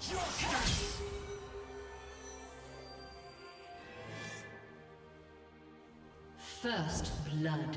justice! First blood.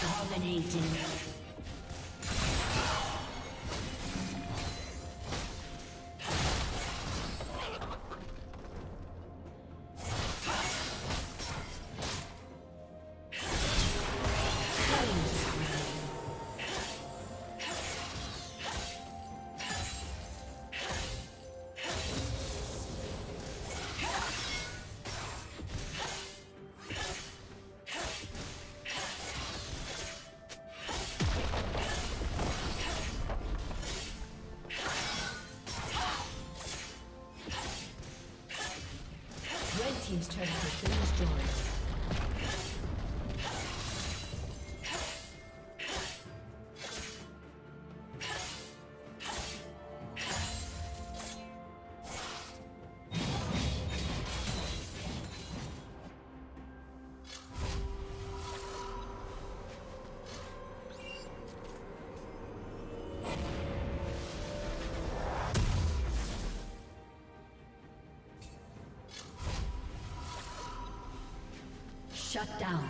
Dominating. Team's turn to finish drawing. Shut down.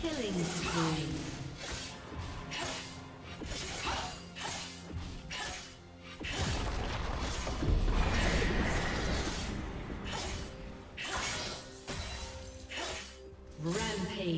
Killing spree.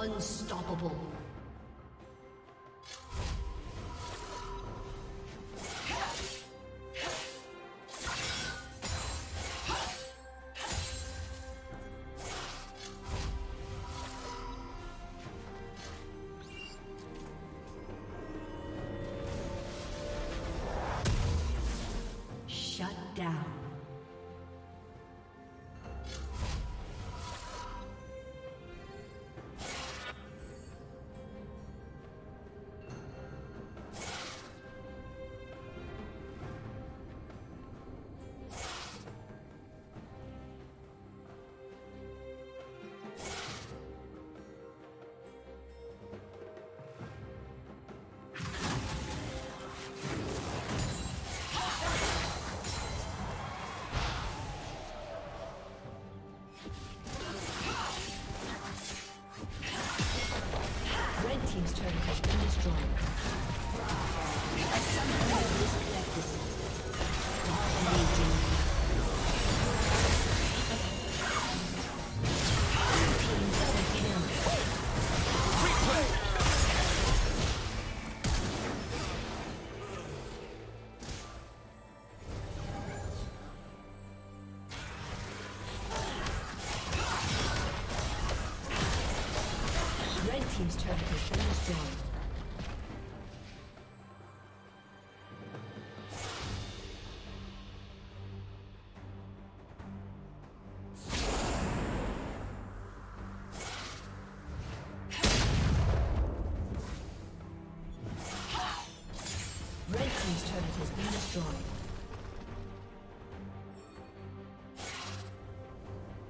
Unstoppable. Shut down. Team's turret has been destroyed. A summoner is disconnected. Dominating. Team double kill. Team's turret has been destroyed.